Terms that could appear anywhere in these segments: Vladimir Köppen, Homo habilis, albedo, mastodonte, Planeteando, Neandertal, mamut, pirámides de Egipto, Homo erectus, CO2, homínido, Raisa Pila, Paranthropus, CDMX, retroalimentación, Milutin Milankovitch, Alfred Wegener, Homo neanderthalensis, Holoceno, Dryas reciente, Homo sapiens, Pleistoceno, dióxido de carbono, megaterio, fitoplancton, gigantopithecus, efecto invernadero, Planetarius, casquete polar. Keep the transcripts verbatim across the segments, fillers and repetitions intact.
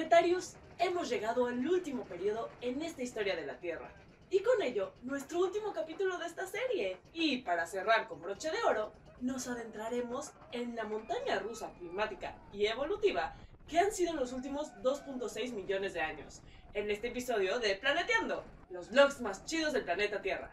planetarios, hemos llegado al último periodo en esta historia de la Tierra. Y con ello, nuestro último capítulo de esta serie. Y para cerrar con broche de oro, nos adentraremos en la montaña rusa climática y evolutiva que han sido los últimos dos punto seis millones de años, en este episodio de Planeteando, los vlogs más chidos del planeta Tierra.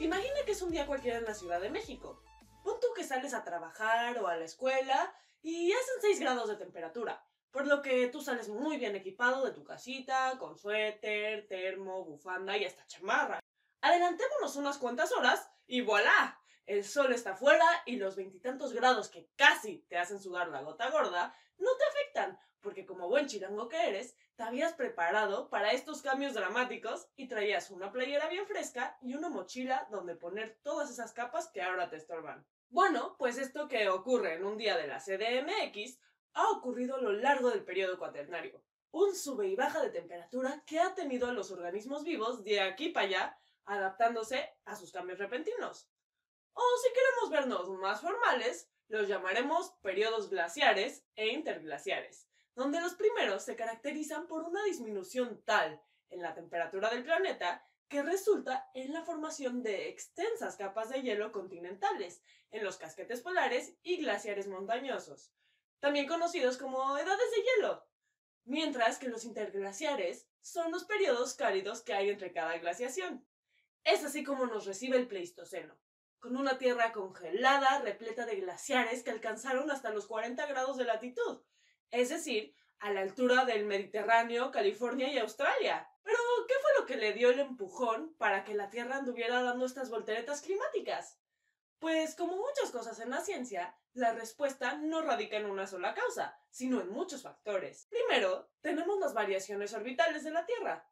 Imagina que es un día cualquiera en la Ciudad de México. Pon tú que sales a trabajar o a la escuela y hacen seis grados de temperatura, por lo que tú sales muy bien equipado de tu casita, con suéter, termo, bufanda y hasta chamarra. Adelantémonos unas cuantas horas y ¡voilá! El sol está afuera y los veintitantos grados que casi te hacen sudar la gota gorda no te afectan, porque como buen chilango que eres, te habías preparado para estos cambios dramáticos y traías una playera bien fresca y una mochila donde poner todas esas capas que ahora te estorban. Bueno, pues esto que ocurre en un día de la C D M X ha ocurrido a lo largo del periodo cuaternario. Un sube y baja de temperatura que ha tenido a los organismos vivos de aquí para allá adaptándose a sus cambios repentinos. O si queremos vernos más formales, los llamaremos periodos glaciares e interglaciares, donde los primeros se caracterizan por una disminución tal en la temperatura del planeta que resulta en la formación de extensas capas de hielo continentales en los casquetes polares y glaciares montañosos, también conocidos como edades de hielo, mientras que los interglaciares son los periodos cálidos que hay entre cada glaciación. Es así como nos recibe el Pleistoceno, con una tierra congelada repleta de glaciares que alcanzaron hasta los cuarenta grados de latitud, es decir, a la altura del Mediterráneo, California y Australia. Pero, ¿qué fue lo que le dio el empujón para que la Tierra anduviera dando estas volteretas climáticas? Pues, como muchas cosas en la ciencia, la respuesta no radica en una sola causa, sino en muchos factores. Primero, tenemos las variaciones orbitales de la Tierra.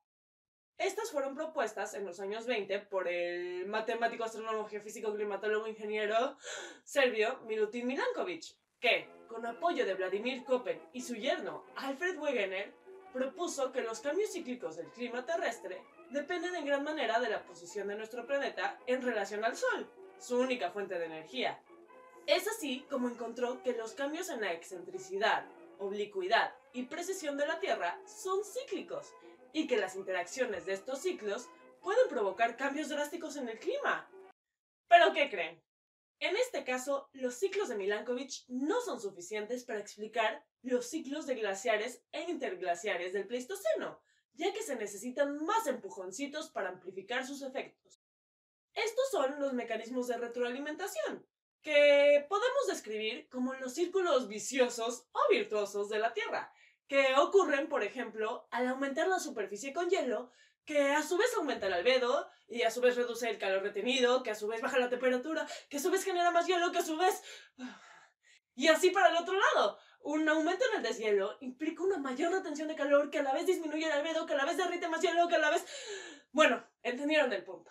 Estas fueron propuestas en los años veinte por el matemático, astrónomo, geofísico, climatólogo, ingeniero serbio Milutin Milankovitch, que, con apoyo de Vladimir Köppen y su yerno Alfred Wegener, propuso que los cambios cíclicos del clima terrestre dependen en gran manera de la posición de nuestro planeta en relación al Sol, su única fuente de energía. Es así como encontró que los cambios en la excentricidad, oblicuidad y precesión de la Tierra son cíclicos y que las interacciones de estos ciclos pueden provocar cambios drásticos en el clima. ¿Pero qué creen? En este caso, los ciclos de Milankovitch no son suficientes para explicar los ciclos de glaciares e interglaciares del Pleistoceno, ya que se necesitan más empujoncitos para amplificar sus efectos. Estos son los mecanismos de retroalimentación, que podemos describir como los círculos viciosos o virtuosos de la Tierra, que ocurren, por ejemplo, al aumentar la superficie con hielo, que a su vez aumenta el albedo, y a su vez reduce el calor retenido, que a su vez baja la temperatura, que a su vez genera más hielo, que a su vez... Y así para el otro lado. Un aumento en el deshielo implica una mayor retención de calor, que a la vez disminuye el albedo, que a la vez derrite más hielo, que a la vez... Bueno, entendieron el punto.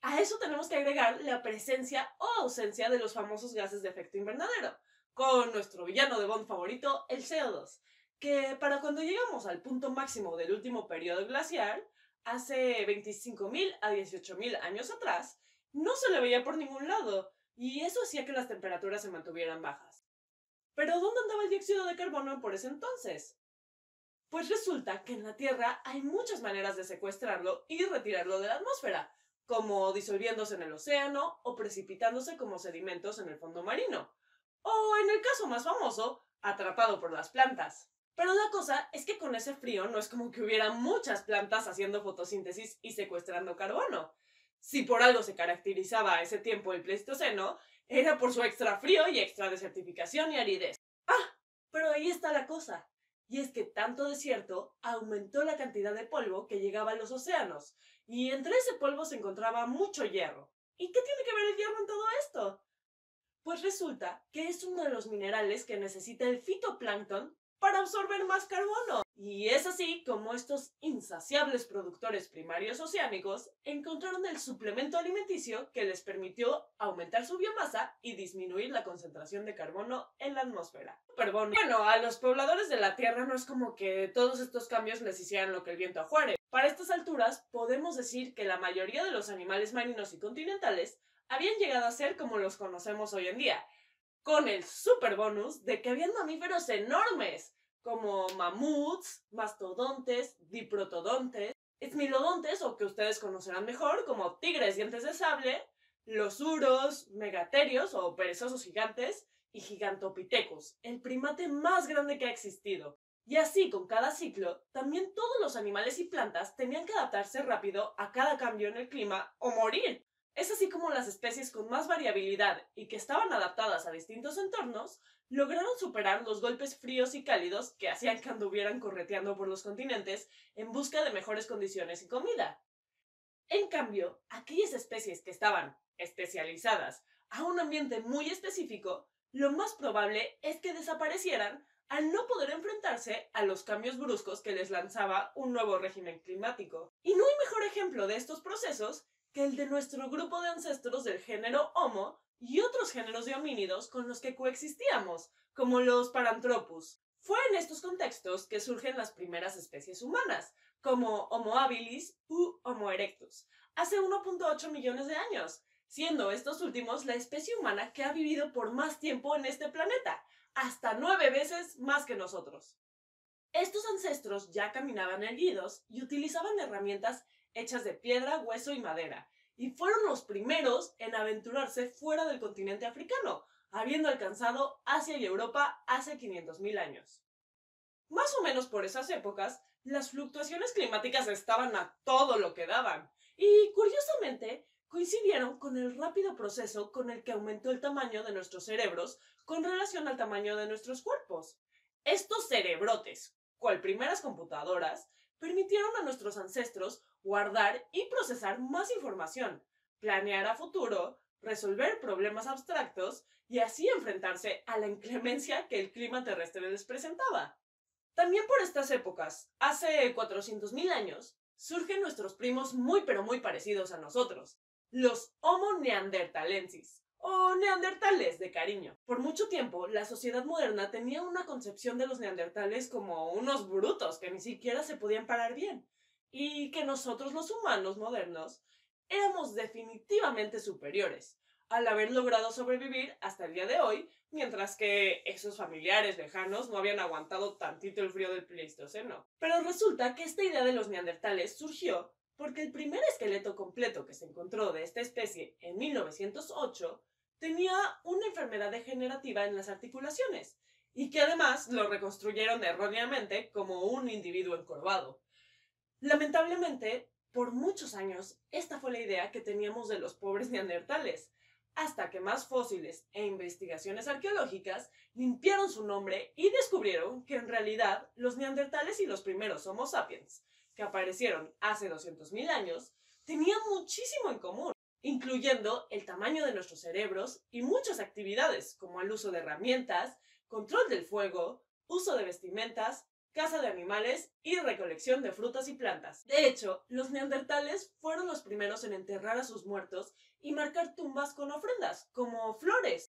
A eso tenemos que agregar la presencia o ausencia de los famosos gases de efecto invernadero, con nuestro villano de Bond favorito, el C O dos, que para cuando llegamos al punto máximo del último periodo glaciar, hace veinticinco mil a dieciocho mil años atrás, no se le veía por ningún lado, y eso hacía que las temperaturas se mantuvieran bajas. ¿Pero dónde andaba el dióxido de carbono por ese entonces? Pues resulta que en la Tierra hay muchas maneras de secuestrarlo y retirarlo de la atmósfera, como disolviéndose en el océano o precipitándose como sedimentos en el fondo marino, o en el caso más famoso, atrapado por las plantas. Pero la cosa es que con ese frío no es como que hubiera muchas plantas haciendo fotosíntesis y secuestrando carbono. Si por algo se caracterizaba a ese tiempo el Pleistoceno, era por su extra frío y extra desertificación y aridez. ¡Ah! Pero ahí está la cosa. Y es que tanto desierto aumentó la cantidad de polvo que llegaba a los océanos, y entre ese polvo se encontraba mucho hierro. ¿Y qué tiene que ver el hierro en todo esto? Pues resulta que es uno de los minerales que necesita el fitoplancton para absorber más carbono. Y es así como estos insaciables productores primarios oceánicos encontraron el suplemento alimenticio que les permitió aumentar su biomasa y disminuir la concentración de carbono en la atmósfera. Pero bueno, a los pobladores de la Tierra no es como que todos estos cambios les hicieran lo que el viento a Juárez. Para estas alturas podemos decir que la mayoría de los animales marinos y continentales habían llegado a ser como los conocemos hoy en día, con el superbonus de que habían mamíferos enormes, como mamuts, mastodontes, diprotodontes, esmilodontes, o que ustedes conocerán mejor, como tigres dientes de sable, los uros, megaterios, o perezosos gigantes, y gigantopithecus, el primate más grande que ha existido. Y así, con cada ciclo, también todos los animales y plantas tenían que adaptarse rápido a cada cambio en el clima o morir. Es así como las especies con más variabilidad y que estaban adaptadas a distintos entornos, lograron superar los golpes fríos y cálidos que hacían que anduvieran correteando por los continentes en busca de mejores condiciones y comida. En cambio, aquellas especies que estaban especializadas a un ambiente muy específico, lo más probable es que desaparecieran al no poder enfrentarse a los cambios bruscos que les lanzaba un nuevo régimen climático. Y no hay mejor ejemplo de estos procesos que el de nuestro grupo de ancestros del género Homo y otros géneros de homínidos con los que coexistíamos, como los Paranthropus. Fue en estos contextos que surgen las primeras especies humanas, como Homo habilis u Homo erectus, hace uno punto ocho millones de años, siendo estos últimos la especie humana que ha vivido por más tiempo en este planeta, hasta nueve veces más que nosotros. Estos ancestros ya caminaban erguidos y utilizaban herramientas hechas de piedra, hueso y madera, y fueron los primeros en aventurarse fuera del continente africano, habiendo alcanzado Asia y Europa hace quinientos mil años. Más o menos por esas épocas, las fluctuaciones climáticas estaban a todo lo que daban, y curiosamente, coincidieron con el rápido proceso con el que aumentó el tamaño de nuestros cerebros con relación al tamaño de nuestros cuerpos. Estos cerebrotes, cual primeras computadoras, permitieron a nuestros ancestros guardar y procesar más información, planear a futuro, resolver problemas abstractos y así enfrentarse a la inclemencia que el clima terrestre les presentaba. También por estas épocas, hace cuatrocientos mil años, surgen nuestros primos muy pero muy parecidos a nosotros, los Homo neanderthalensis, o neandertales de cariño. Por mucho tiempo, la sociedad moderna tenía una concepción de los neandertales como unos brutos que ni siquiera se podían parar bien, y que nosotros los humanos modernos éramos definitivamente superiores, al haber logrado sobrevivir hasta el día de hoy, mientras que esos familiares lejanos no habían aguantado tantito el frío del Pleistoceno. Pero resulta que esta idea de los neandertales surgió porque el primer esqueleto completo que se encontró de esta especie en mil novecientos ocho tenía una enfermedad degenerativa en las articulaciones y que además lo reconstruyeron erróneamente como un individuo encorvado. Lamentablemente, por muchos años, esta fue la idea que teníamos de los pobres neandertales, hasta que más fósiles e investigaciones arqueológicas limpiaron su nombre y descubrieron que en realidad los neandertales y los primeros Homo sapiens que aparecieron hace doscientos mil años, tenían muchísimo en común, incluyendo el tamaño de nuestros cerebros y muchas actividades, como el uso de herramientas, control del fuego, uso de vestimentas, caza de animales y recolección de frutas y plantas. De hecho, los neandertales fueron los primeros en enterrar a sus muertos y marcar tumbas con ofrendas, como flores.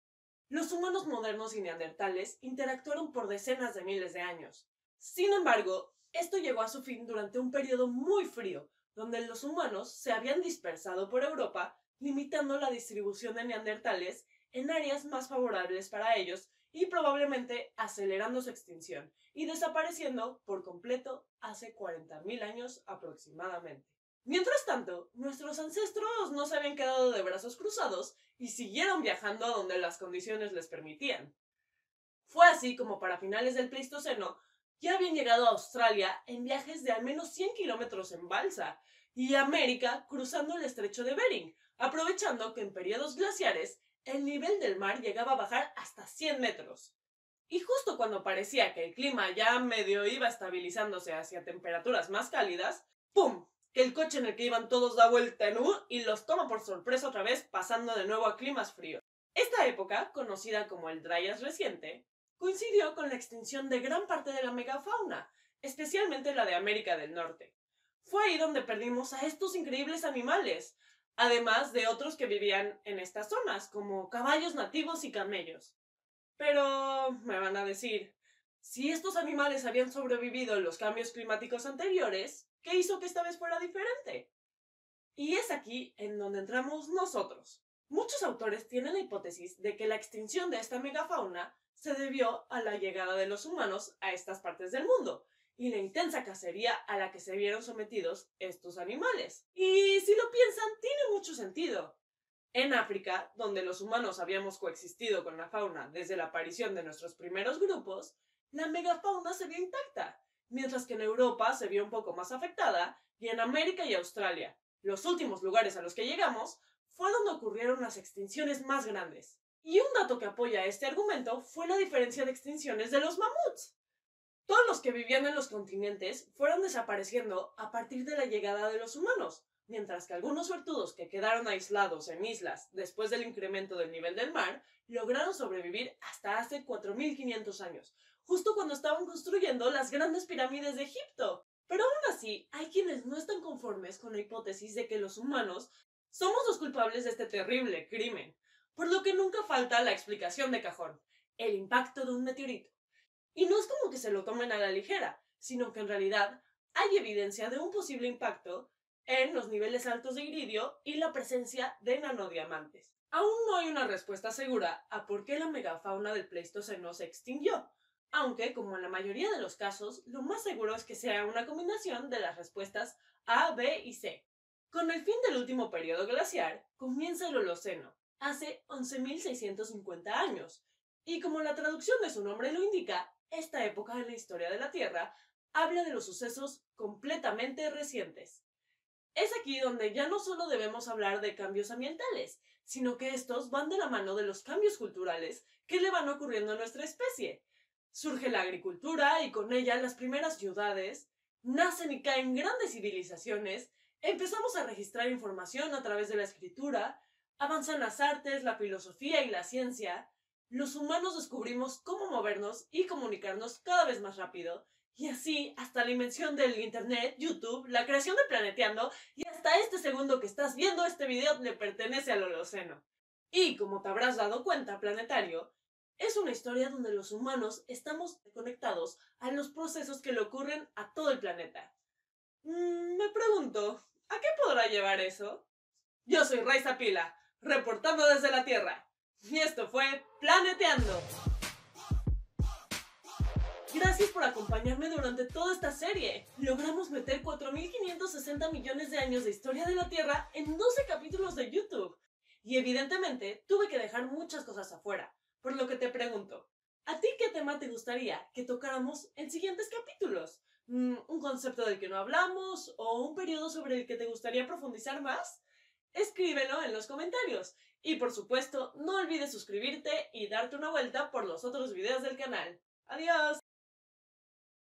Los humanos modernos y neandertales interactuaron por decenas de miles de años. Sin embargo, esto llegó a su fin durante un periodo muy frío, donde los humanos se habían dispersado por Europa, limitando la distribución de neandertales en áreas más favorables para ellos y probablemente acelerando su extinción y desapareciendo por completo hace cuarenta mil años aproximadamente. Mientras tanto, nuestros ancestros no se habían quedado de brazos cruzados y siguieron viajando a donde las condiciones les permitían. Fue así como para finales del Pleistoceno, ya habían llegado a Australia en viajes de al menos cien kilómetros en balsa y a América cruzando el estrecho de Bering, aprovechando que en periodos glaciares el nivel del mar llegaba a bajar hasta cien metros. Y justo cuando parecía que el clima ya medio iba estabilizándose hacia temperaturas más cálidas, ¡pum!, que el coche en el que iban todos da vuelta en U y los toma por sorpresa otra vez pasando de nuevo a climas fríos. Esta época, conocida como el Dryas reciente, coincidió con la extinción de gran parte de la megafauna, especialmente la de América del Norte. Fue ahí donde perdimos a estos increíbles animales, además de otros que vivían en estas zonas, como caballos nativos y camellos. Pero, me van a decir, si estos animales habían sobrevivido en los cambios climáticos anteriores, ¿qué hizo que esta vez fuera diferente? Y es aquí en donde entramos nosotros, Muchos autores tienen la hipótesis de que la extinción de esta megafauna se debió a la llegada de los humanos a estas partes del mundo y la intensa cacería a la que se vieron sometidos estos animales. Y si lo piensan, tiene mucho sentido. En África, donde los humanos habíamos coexistido con la fauna desde la aparición de nuestros primeros grupos, la megafauna se vio intacta, mientras que en Europa se vio un poco más afectada y en América y Australia, los últimos lugares a los que llegamos, fue donde ocurrieron las extinciones más grandes. Y un dato que apoya este argumento fue la diferencia de extinciones de los mamuts. Todos los que vivían en los continentes fueron desapareciendo a partir de la llegada de los humanos, mientras que algunos suertudos que quedaron aislados en islas después del incremento del nivel del mar lograron sobrevivir hasta hace cuatro mil quinientos años, justo cuando estaban construyendo las grandes pirámides de Egipto. Pero aún así, hay quienes no están conformes con la hipótesis de que los humanos somos los culpables de este terrible crimen, por lo que nunca falta la explicación de cajón, el impacto de un meteorito. Y no es como que se lo tomen a la ligera, sino que en realidad hay evidencia de un posible impacto en los niveles altos de iridio y la presencia de nanodiamantes. Aún no hay una respuesta segura a por qué la megafauna del Pleistoceno se extinguió, aunque, como en la mayoría de los casos, lo más seguro es que sea una combinación de las respuestas A, B y C. Con el fin del último periodo glaciar, comienza el Holoceno, hace once mil seiscientos cincuenta años, y como la traducción de su nombre lo indica, esta época en la historia de la Tierra habla de los sucesos completamente recientes. Es aquí donde ya no solo debemos hablar de cambios ambientales, sino que estos van de la mano de los cambios culturales que le van ocurriendo a nuestra especie. Surge la agricultura y con ella las primeras ciudades, nacen y caen grandes civilizaciones, empezamos a registrar información a través de la escritura, avanzan las artes, la filosofía y la ciencia. Los humanos descubrimos cómo movernos y comunicarnos cada vez más rápido, y así hasta la invención del internet, YouTube, la creación de Planeteando, y hasta este segundo que estás viendo este video le pertenece al Holoceno. Y como te habrás dado cuenta, Planetario, es una historia donde los humanos estamos conectados a los procesos que le ocurren a todo el planeta. Me pregunto, ¿a qué podrá llevar eso? Yo soy Raisa Pila, reportando desde la Tierra. Y esto fue Planeteando. Gracias por acompañarme durante toda esta serie. Logramos meter cuatro mil quinientos sesenta millones de años de historia de la Tierra en doce capítulos de YouTube. Y evidentemente tuve que dejar muchas cosas afuera, por lo que te pregunto, ¿a ti qué tema te gustaría que tocáramos en siguientes capítulos? ¿Un concepto del que no hablamos? ¿O un periodo sobre el que te gustaría profundizar más? Escríbelo en los comentarios. Y por supuesto, no olvides suscribirte y darte una vuelta por los otros videos del canal. ¡Adiós!